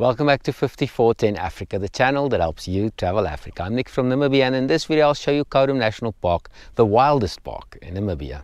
Welcome back to 5410 Africa, the channel that helps you travel Africa. I'm Nick from Namibia, and in this video I'll show you Khaudum National Park, the wildest park in Namibia.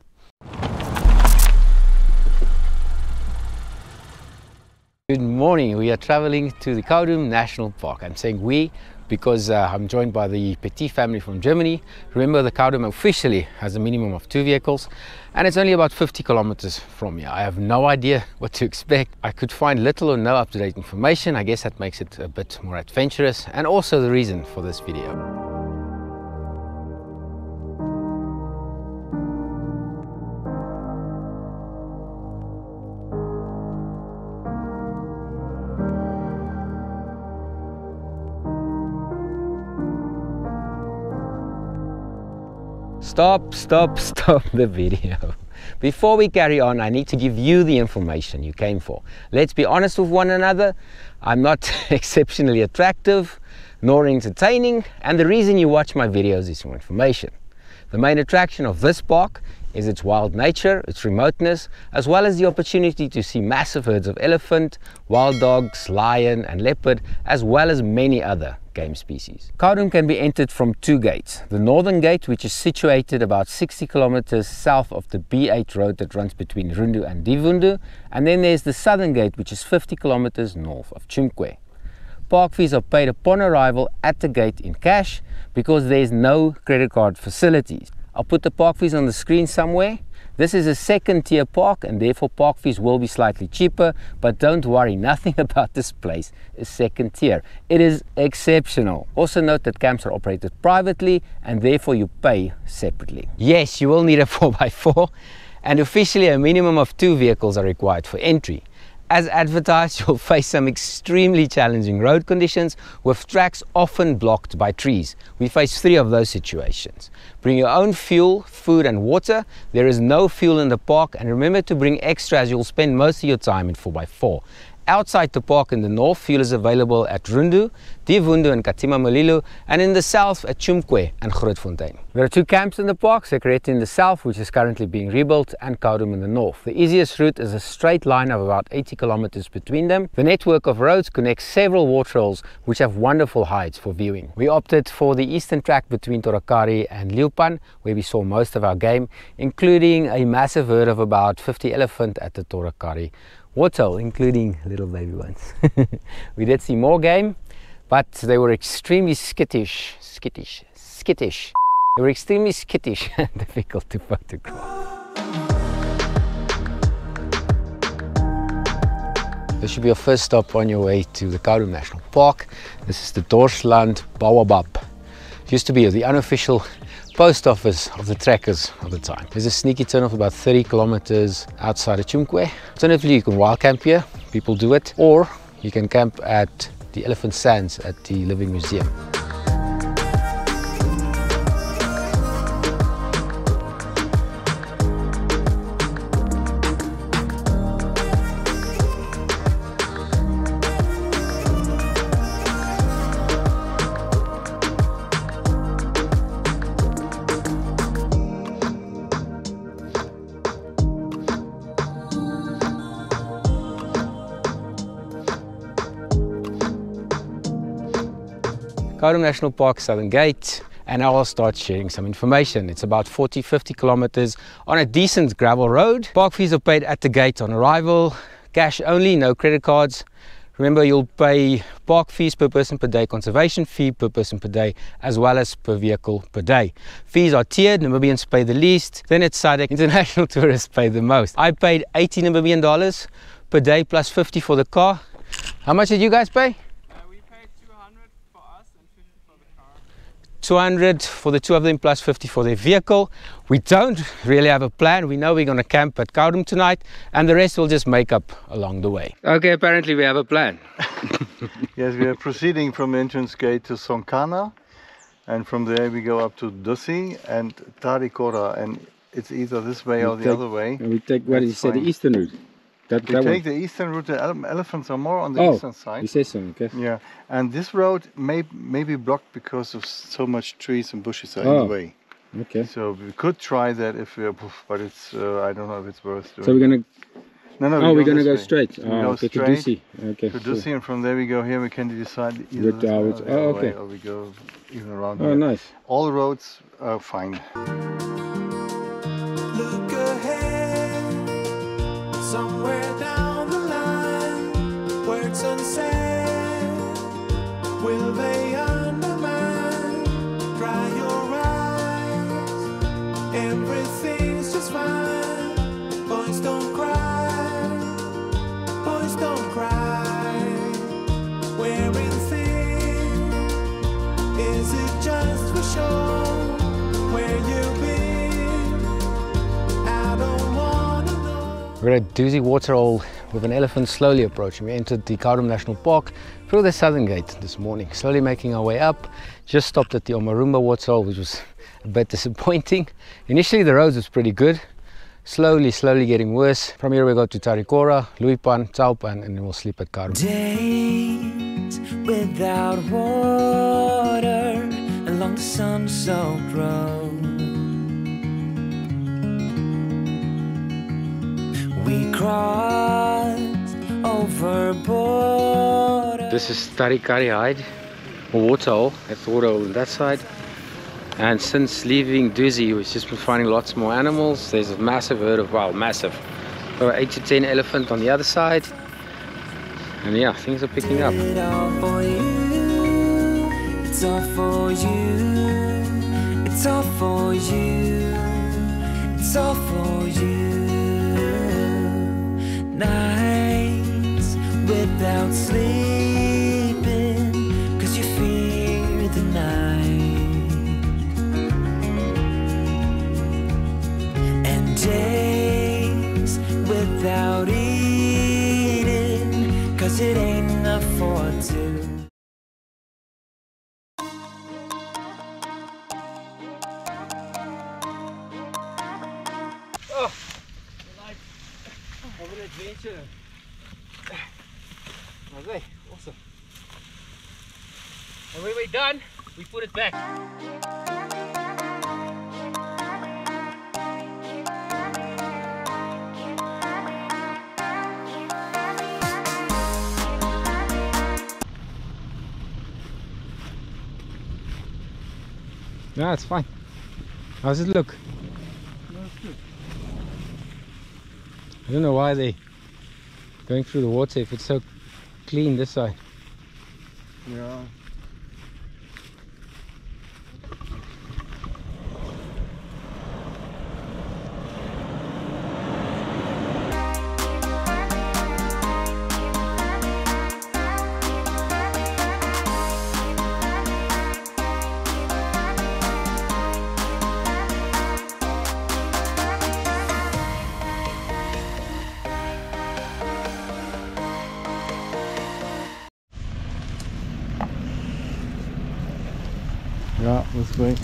Good morning, we are traveling to the Khaudum National Park. I'm saying we because I'm joined by the Petit family from Germany. Remember, the Khaudum officially has a minimum of 2 vehicles, and it's only about 50 kilometers from here. I have no idea what to expect. I could find little or no up-to-date information. I guess that makes it a bit more adventurous and also the reason for this video. Stop the video. Before we carry on, I need to give you the information you came for. Let's be honest with one another. I'm not exceptionally attractive nor entertaining, and the reason you watch my videos is for information. The main attraction of this park is its wild nature, its remoteness, as well as the opportunity to see massive herds of elephant, wild dogs, lion and leopard, as well as many other game species. Khaudum can be entered from 2 gates. The northern gate, which is situated about 60 kilometers south of the B8 road that runs between Rundu and Divundu, and then there's the southern gate, which is 50 kilometers north of Chumkwe. Park fees are paid upon arrival at the gate in cash because there's no credit card facilities. I'll put the park fees on the screen somewhere. This is a second-tier park, and therefore park fees will be slightly cheaper, but don't worry, nothing about this place is second tier. It is exceptional. Also note that camps are operated privately, and therefore you pay separately. Yes, you will need a 4x4, and officially a minimum of 2 vehicles are required for entry. As advertised, you'll face some extremely challenging road conditions with tracks often blocked by trees. We face 3 of those situations. Bring your own fuel, food and water. There is no fuel in the park, and remember to bring extra as you'll spend most of your time in 4x4. Outside the park in the north, fuel is available at Rundu, Divundu and Katima Mulilo, and in the south at Chumkwe and Grootfontein. There are 2 camps in the park, Sekreti in the south, which is currently being rebuilt, and Khaudum in the north. The easiest route is a straight line of about 80 kilometers between them. The network of roads connects several waterholes which have wonderful heights for viewing. We opted for the eastern track between Torakari and Luipan, where we saw most of our game, including a massive herd of about 50 elephant at the Torakari waterhole, including little baby ones. We did see more game, but they were extremely skittish. They were extremely skittish and difficult to photograph. This should be your first stop on your way to the Khaudum National Park. This is the Dorsland Baobab. It used to be the unofficial post office of the trekkers of the time. There's a sneaky turn off about 30 kilometers outside of Chumkwe. Alternatively, you can wild camp here, people do it, or you can camp at the Elephant Sands at the Living Museum. Khaudum National Park, Southern Gate, and I will start sharing some information. It's about 40-50 kilometers on a decent gravel road. Park fees are paid at the gate on arrival, cash only, no credit cards. Remember, you'll pay park fees per person per day, conservation fee per person per day, as well as per vehicle per day. Fees are tiered. Namibians pay the least, then at SADEC, international tourists pay the most. I paid 80 Namibian dollars per day plus 50 for the car. How much did you guys pay? 200 for the 2 of them plus 50 for their vehicle. We don't really have a plan. We know we're going to camp at Khaudum tonight, and the rest we'll just make up along the way. Okay, apparently we have a plan. Yes, we are proceeding from entrance gate to Sonkana, and from there we go up to Dussi and Tarikora, and it's either this way or the other way. And we take, what did you say, the eastern route? We take the eastern route. The elephants are more on the eastern side. You say so, okay. Yeah, and this road may be blocked because of so much trees and bushes are in the way. Okay. So we could try that if we, but it's I don't know if it's worth doing. So we're gonna No. Oh, we're going to go straight. Go straight to Dussi. Okay. To Dussi, and from there we go here. We can decide either way, or we go even around. Oh, here. Nice. All roads are fine. Look ahead, somewhere down the line, where it's unsaid, will they undermine? Dry your eyes, everything's just fine. Boys don't cry, boys don't cry. Wearing thin, is it just for show? Where you be? We're at Dussi Waterhole with an elephant slowly approaching. We entered the Khaudum National Park through the southern gate this morning, slowly making our way up. Just stopped at the Omarumba Waterhole, which was a bit disappointing. Initially the roads was pretty good, slowly getting worse. From here we go to Tarikora, Luipan, Taupan, and then we'll sleep at Khaudum. Days without water along the sun-soaked road. We crossed over border. This is Tarikari Hide, a waterhole. That's the waterhole on that side. And since leaving Dussi, we've just been finding lots more animals. There's a massive herd of, wow, massive. There are 8 to 10 elephant on the other side. And yeah, things are picking up. It's all for you. It's all for you. It's all for you. It's all for you. Nights without sleeping, cause you fear the night, and days without eating, cause it ain't enough for two. Adventure. Okay, awesome. And when we're done, we put it back. No, it's fine. How does it look? No, it's good. I don't know why they going through the water if it's so clean this side. Yeah. Yeah, this way.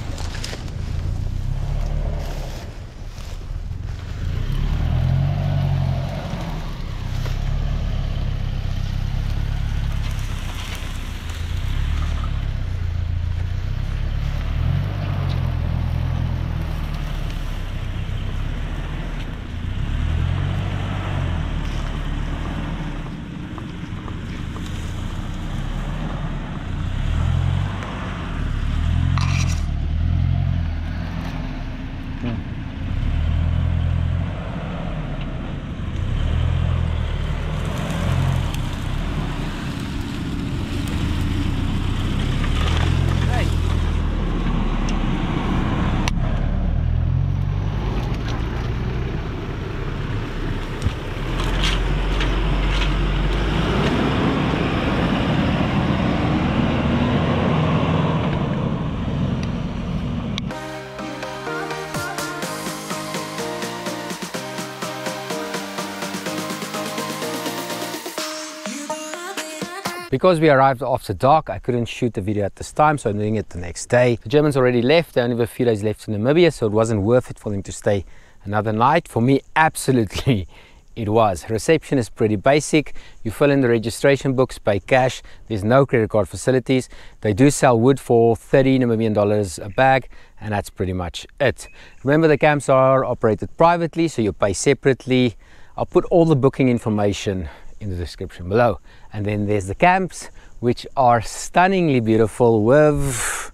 Because we arrived after dark, I couldn't shoot the video at this time, so I'm doing it the next day. The Germans already left, they only have a few days left in Namibia, so it wasn't worth it for them to stay another night. For me, absolutely, it was. Reception is pretty basic. You fill in the registration books, pay cash. There's no credit card facilities. They do sell wood for $30 Namibian a bag, and that's pretty much it. Remember, the camps are operated privately, so you pay separately. I'll put all the booking information in the description below. And then there's the camps, which are stunningly beautiful with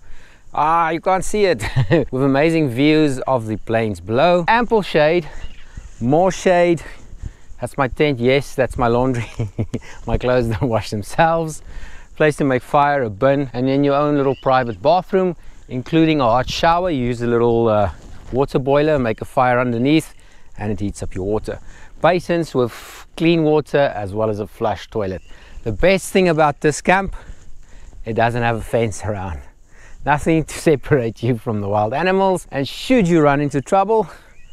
you can't see it with amazing views of the plains below, ample shade, more shade. That's my tent, yes, that's my laundry. My clothes don't wash themselves. Place to make fire, a bin, and then your own little private bathroom, including a hot shower. You use a little water boiler, make a fire underneath, and it heats up your water. Basins with clean water as well as a flush toilet. The best thing about this camp, it doesn't have a fence around. Nothing to separate you from the wild animals, and should you run into trouble,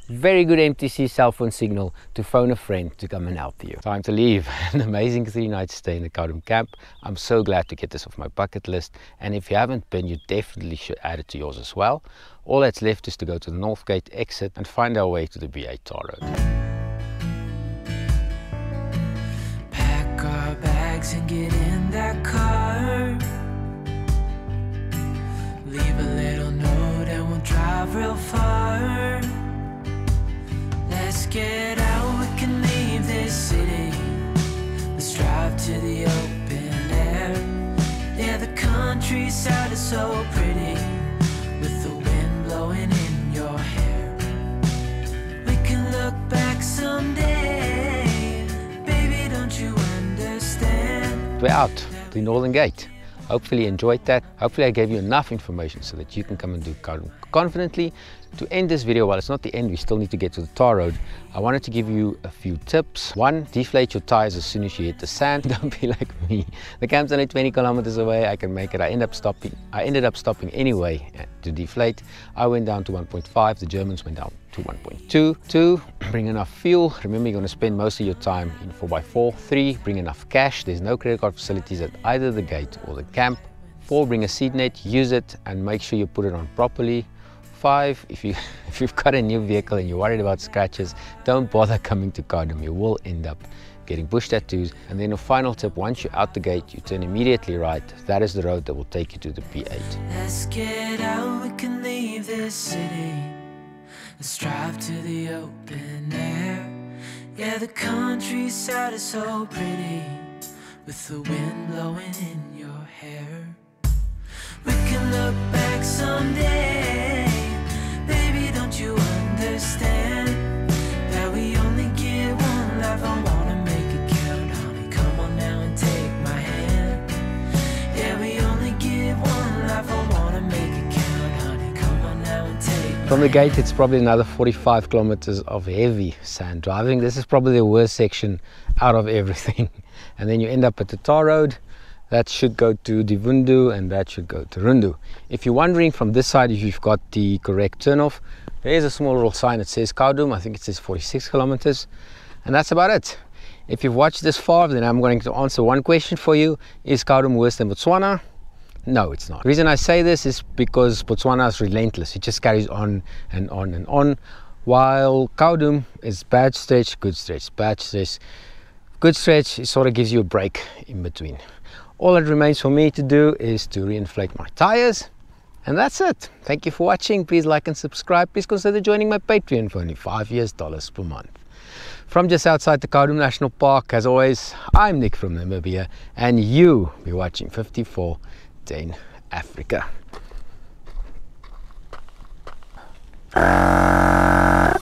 very good MTC cell phone signal to phone a friend to come and help you. Time to leave. An amazing 3-night stay in the Khaudum camp. I'm so glad to get this off my bucket list, and if you haven't been, you definitely should add it to yours as well. All that's left is to go to the North Gate exit and find our way to the B8 tar road. Pack our bags and get in that car. Leave a little note and we'll drive real far. Let's get out, we can leave this city. Let's drive to the open air. Yeah, the countryside is so pretty, with the wind blowing in your hair. We can look back someday. Baby, don't you understand? We're out, the Northern Gate. Hopefully you enjoyed that. Hopefully I gave you enough information so that you can come and do Khaudum confidently. To end this video, well, it's not the end, we still need to get to the tar road. I wanted to give you a few tips. One, deflate your tires as soon as you hit the sand. Don't be like me. The camp's only 20 kilometers away. I can make it. I ended up stopping anyway to deflate. I went down to 1.5. The Germans went down to 1.2. Two, bring enough fuel. Remember, you're going to spend most of your time in 4x4. Three, bring enough cash. There's no credit card facilities at either the gate or the camp. Four, bring a seed net, use it, and make sure you put it on properly. Five, if you've got a new vehicle and you're worried about scratches, don't bother coming to Khaudum. You will end up getting bush tattoos. And then a final tip, once you're out the gate, you turn immediately right. That is the road that will take you to the B8. Let's get out, we can leave this city. Let's drive to the open air. Yeah, the countryside is so pretty, with the wind blowing in your hair. We can look back someday. Baby, don't you understand that we only get one life? I wanna make it count, honey. Come on now and take my hand. Yeah, we only get one life. I wanna make it count, honey. Come on now and take my hand. From the gate, it's probably another 45 kilometers of heavy sand driving. This is probably the worst section out of everything. And then you end up at the tar road. That should go to Divundu and that should go to Rundu. If you're wondering from this side if you've got the correct turnoff, there is a small little sign that says Khaudum. I think it says 46 kilometers, and that's about it. If you've watched this far, then I'm going to answer one question for you. Is Khaudum worse than Botswana? No, it's not. The reason I say this is because Botswana is relentless. It just carries on and on and on, while Khaudum is bad stretch, good stretch, bad stretch, good stretch. It sort of gives you a break in between. All that remains for me to do is to reinflate my tires, and that's it. Thank you for watching. Please like and subscribe. Please consider joining my Patreon for only $5 per month. From just outside the Khaudum National Park, as always, I'm Nick from Namibia, and you be watching 5410 Africa.